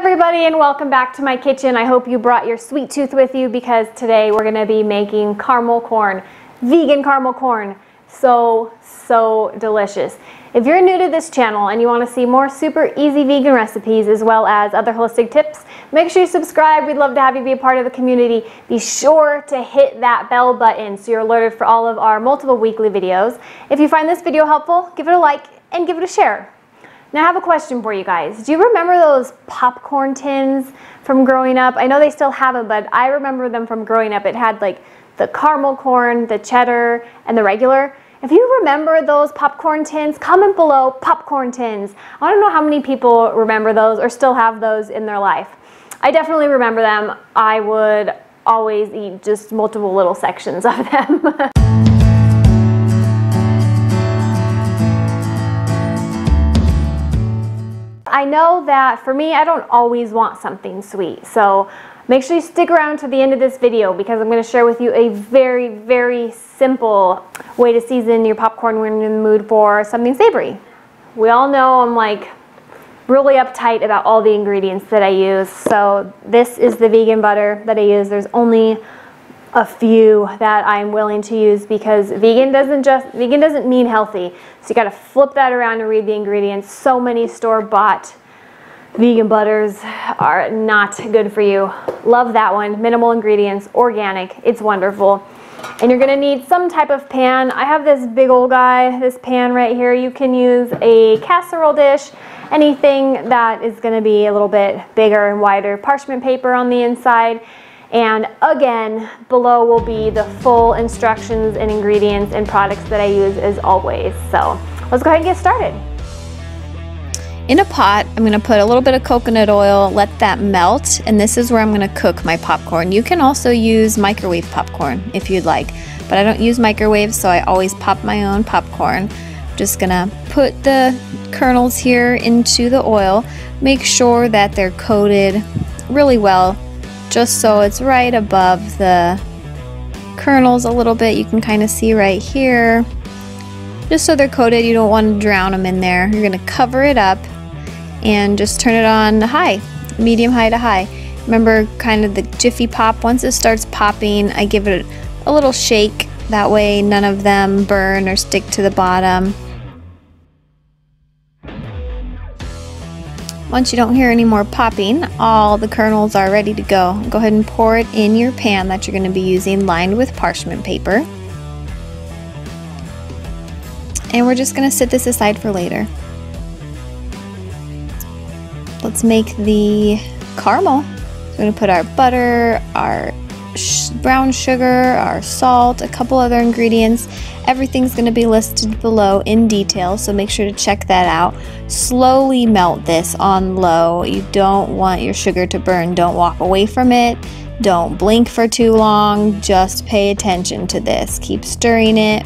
everybody, and welcome back to my kitchen. I hope you brought your sweet tooth with you, because today we're gonna be making caramel corn, vegan caramel corn. So delicious. If you're new to this channel and you want to see more super easy vegan recipes as well as other holistic tips, make sure you subscribe. We'd love to have you be a part of the community. Be sure to hit that bell button so you're alerted for all of our multiple weekly videos. If you find this video helpful, give it a like and give it a share. Now I have a question for you guys. Do you remember those popcorn tins from growing up? I know they still have them, but I remember them from growing up. It had like the caramel corn, the cheddar, and the regular. If you remember those popcorn tins, comment below, popcorn tins. I don't know how many people remember those or still have those in their life. I definitely remember them. I would always eat just multiple little sections of them. I know that for me, I don't always want something sweet, so make sure you stick around to the end of this video, because I'm going to share with you a very simple way to season your popcorn when you're in the mood for something savory. We all know I'm like really uptight about all the ingredients that I use, so this is the vegan butter that I use. There's only a few that I'm willing to use, because vegan doesn't mean healthy. So you got to flip that around and read the ingredients. So many store-bought vegan butters are not good for you. Love that one. Minimal ingredients, organic. It's wonderful. And you're gonna need some type of pan. I have this big old guy, this pan right here. You can use a casserole dish, anything that is gonna be a little bit bigger and wider. Parchment paper on the inside. And again, below will be the full instructions and ingredients and products that I use as always. So let's go ahead and get started. In a pot, I'm gonna put a little bit of coconut oil, let that melt, and this is where I'm gonna cook my popcorn. You can also use microwave popcorn if you'd like, but I don't use microwaves, so I always pop my own popcorn. Just gonna put the kernels here into the oil. Make sure that they're coated really well, just so it's right above the kernels a little bit. You can kind of see right here. Just so they're coated, you don't want to drown them in there. You're gonna cover it up and just turn it on high, medium high to high. Remember kind of the jiffy pop. Once it starts popping, I give it a little shake. That way none of them burn or stick to the bottom. Once you don't hear any more popping, all the kernels are ready to go. Go ahead and pour it in your pan that you're going to be using, lined with parchment paper. And we're just going to set this aside for later. Let's make the caramel. We're going to put our butter, our brown sugar, our salt, a couple other ingredients. Everything's going to be listed below in detail, so make sure to check that out. Slowly melt this on low. You don't want your sugar to burn. Don't walk away from it. Don't blink for too long. Just pay attention to this. Keep stirring it.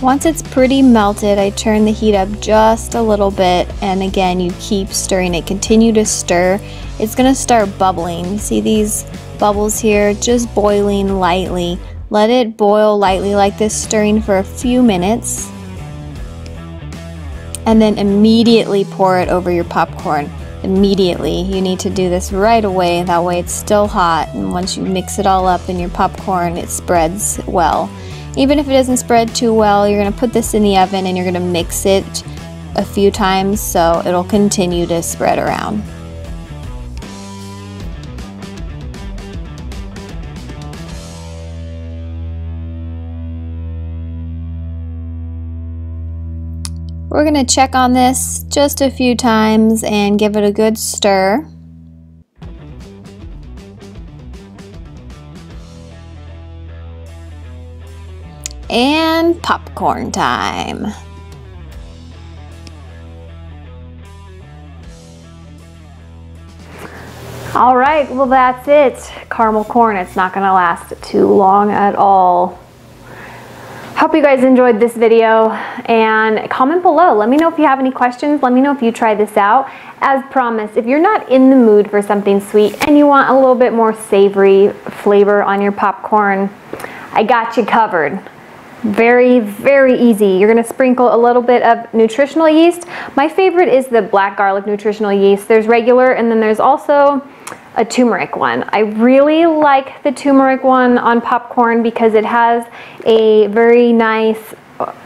Once it's pretty melted, I turn the heat up just a little bit, and again, you keep stirring it. Continue to stir. It's gonna start bubbling. You see these bubbles here, just boiling lightly. Let it boil lightly like this, stirring for a few minutes, and then immediately pour it over your popcorn. Immediately. You need to do this right away, that way it's still hot, and once you mix it all up in your popcorn, it spreads well. Even if it doesn't spread too well, you're going to put this in the oven and you're going to mix it a few times so it'll continue to spread around. We're going to check on this just a few times and give it a good stir. And popcorn time. All right, well that's it. Caramel corn, it's not gonna last too long at all. Hope you guys enjoyed this video, and comment below. Let me know if you have any questions. Let me know if you try this out. As promised, if you're not in the mood for something sweet and you want a little bit more savory flavor on your popcorn, I got you covered. Very, very easy. You're going to sprinkle a little bit of nutritional yeast. My favorite is the black garlic nutritional yeast. There's regular and then there's also a turmeric one. I really like the turmeric one on popcorn because it has a very nice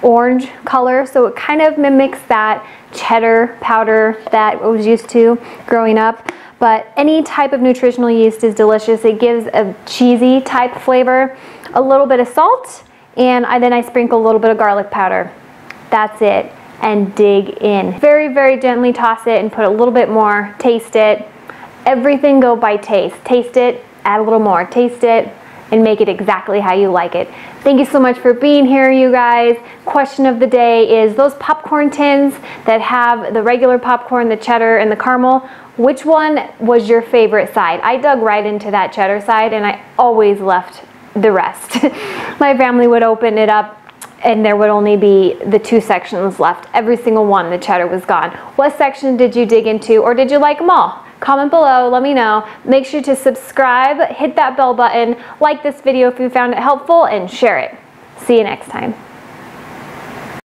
orange color, so it kind of mimics that cheddar powder that I was used to growing up. But any type of nutritional yeast is delicious. It gives a cheesy type flavor, a little bit of salt, and then I sprinkle a little bit of garlic powder. That's it, and dig in. Very, very gently toss it and put a little bit more, taste it. Everything go by taste. Taste it, add a little more, taste it, and make it exactly how you like it. Thank you so much for being here, you guys. Question of the day is, those popcorn tins that have the regular popcorn, the cheddar, and the caramel, which one was your favorite side? I dug right into that cheddar side and I always left the rest. My family would open it up and there would only be the two sections left. Every single one, the cheddar was gone. What section did you dig into, or did you like them all? Comment below, let me know. Make sure to subscribe, hit that bell button, like this video if you found it helpful, and share it. See you next time.